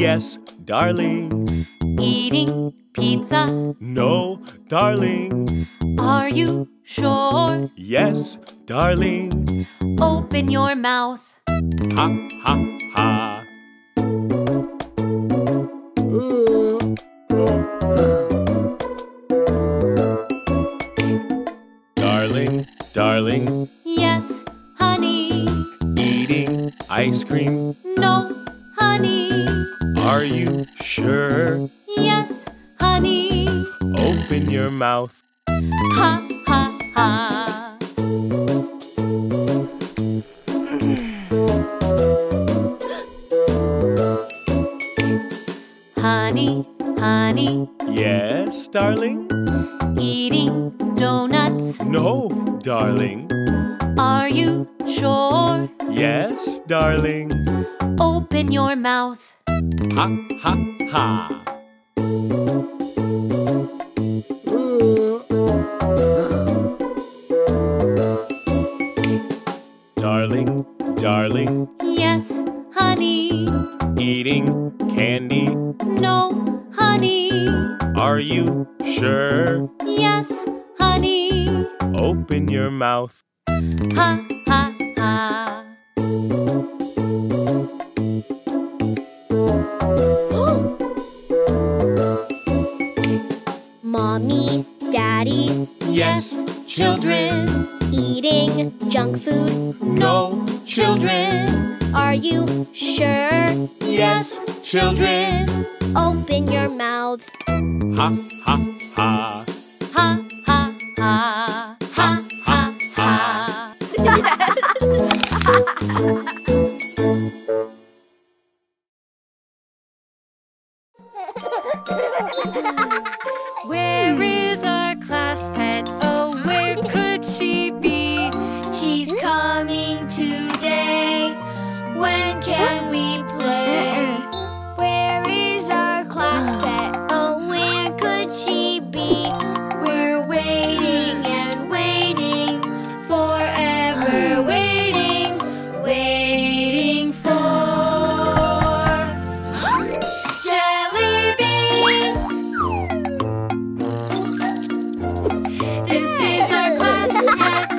Yes, darling. Eating pizza? No, darling. Are you sure? Yes, darling. Open your mouth. Ha, ha, ha. Darling, darling. Yes, honey. Eating ice cream? No, honey. Are you sure? Yes, honey. Open your mouth. Ha, ha, ha. Honey, honey. Yes, darling. Eating donuts? No, darling. Are you sure? Yes, darling. Open your mouth. Ha, ha, ha. Darling, darling. Yes, honey. Eating candy? No, honey. Are you sure? Yes, honey. Open your mouth. Ha, ha, ha. Mommy, Daddy. Yes, children. Eating junk food? No, children. Are you sure? Yes, children. Open your mouths. Ha, ha, ha. Ha, ha, ha. Ha, ha, ha. Where is our class pet? Oh, where could she be? She's coming today. When can we play? Where is our class pet? Oh, where could she be? We're waiting and waiting, forever waiting, waiting for Jellybean. This is our class pet.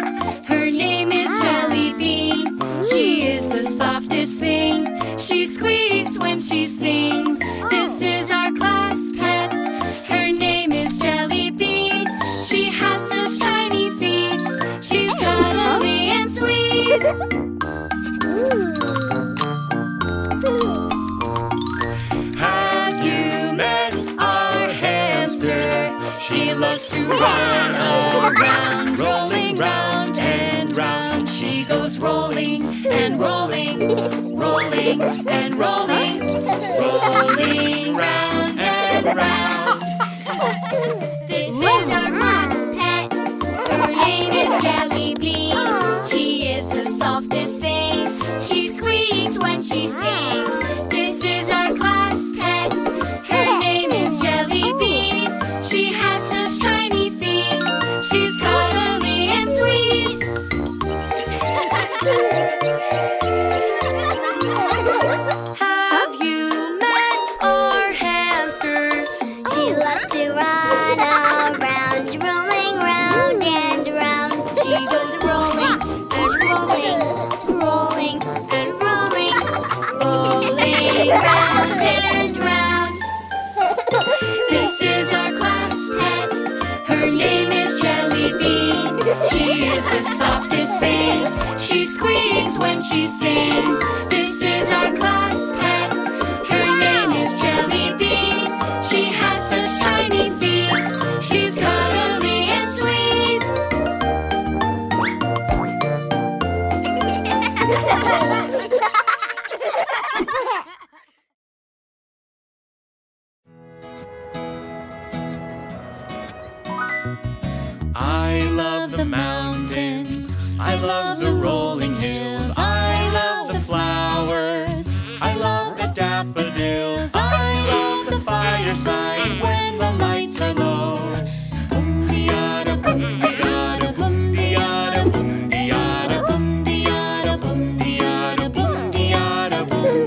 Her name is Jellybean. She is the softest thing. She squeaks when she sings. This is our class pet. Her name is Jellybean. She has such tiny feet. She's cuddly and sweet. Have you met our hamster? She loves to run around, rolling round and round. She goes rolling and rolling, rolling and rolling, rolling round and round. This is our class pet. Her name is Jellybean. She is the softest thing. She squeaks when she sings. This is our class pet. Her name is Jellybean. She has such tiny feet. She's cuddly and sweet. Have you met our hamster? She loves to run around, rolling round and round. She goes rolling and rolling, rolling and rolling, rolling round and round. This is our class pet. Her name is Jellybean. She is the softest thing. She squeaks when she sings. This is our class pet. Her name is Jellybean. She has such tiny feet. She's cuddly and sweet. I love the mountains, I love the rolling hills, I love the flowers, I love the daffodils, I love the fireside when the lights are low. Boom diada, boom diada, boom diada, boom diada, boom diada, boom diada, boom diada, boom.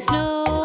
Snow.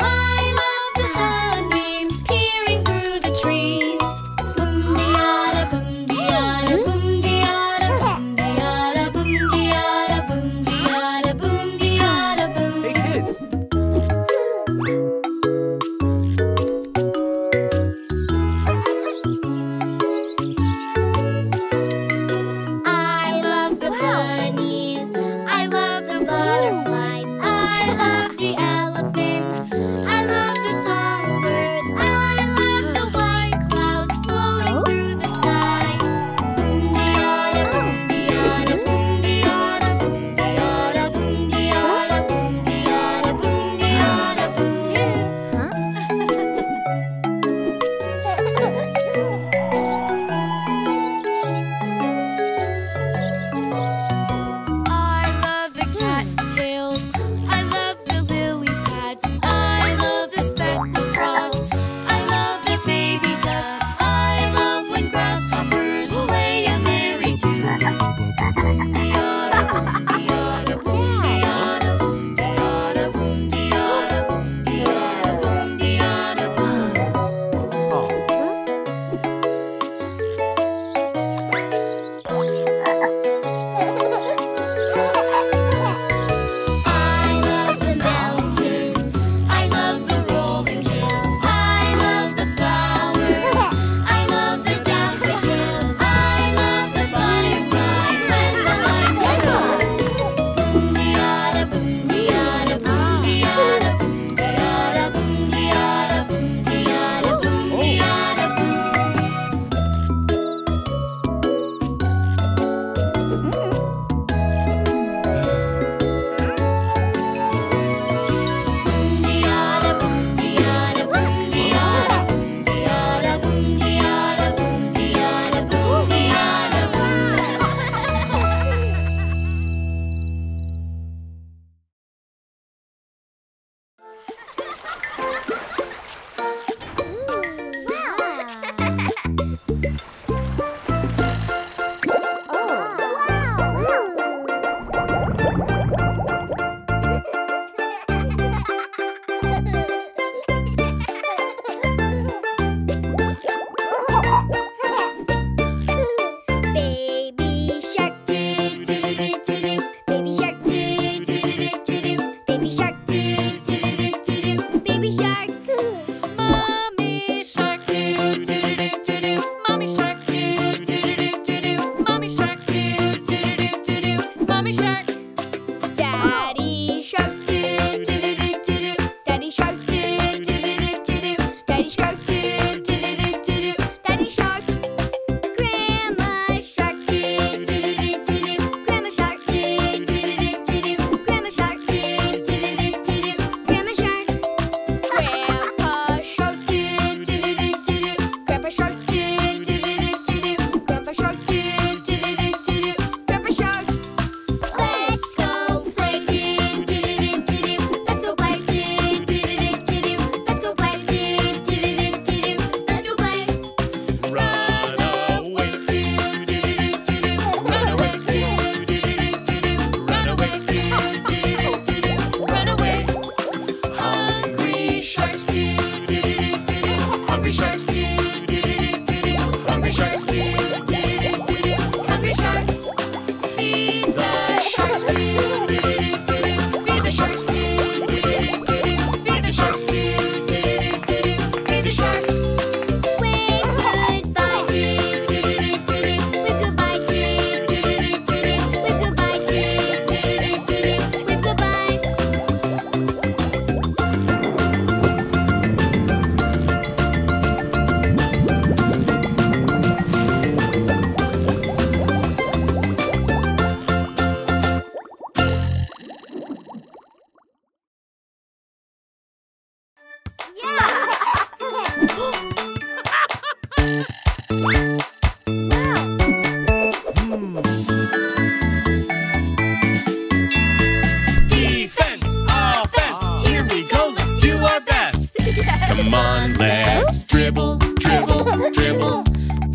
Come on, let's dribble, dribble, dribble.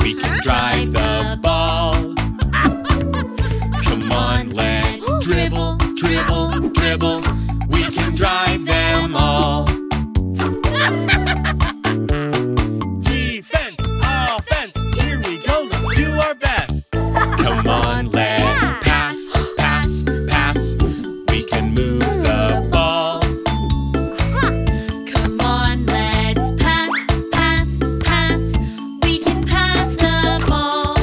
We can drive the ball. Come on, let's dribble, dribble, dribble. We can drive them all. Defense, offense, here we go, let's do our best. Come on, let's pass, pass, pass. We can move the ball. Come on, let's pass, pass, pass. We can pass the ball.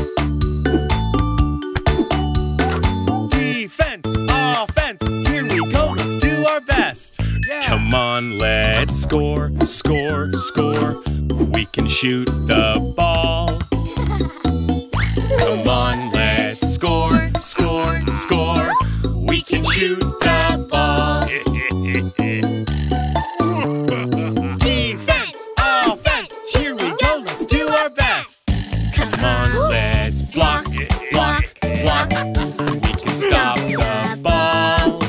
Defense, offense, here we go, let's do our best. Yeah. Come on, let's score, score, score. We can shoot the ball. Come on, let's score, score, score. We can shoot the ball. Defense, offense, here we go, let's do our best. Come on, let's block, block, block. We can stop the ball.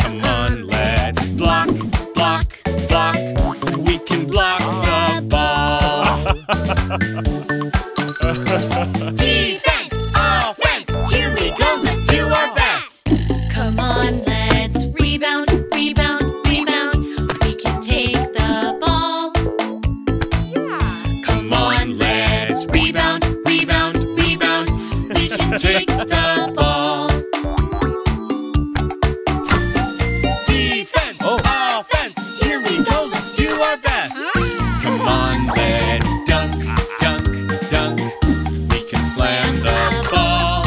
Come on, let's block, block, block. We can block the ball. Defense, offense, here we go, let's do our best. Come on, let's rebound, rebound, rebound. We can take the ball. Come on, let's rebound, rebound, rebound. We can take the ball. Defense, offense, here we go, let's do our best. Come on, let's dunk, dunk, dunk. We can slam the ball.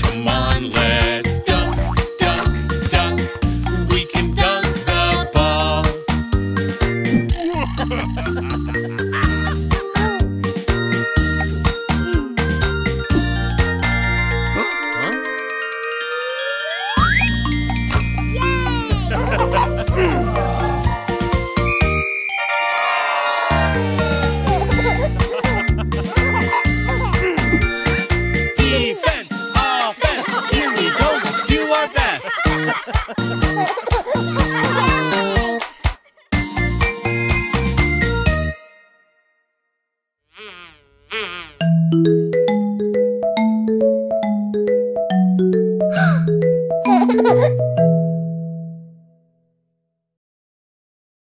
Come on, let's dunk, dunk, dunk. We can dunk the ball. Defense, offense, here we go, let's do our best.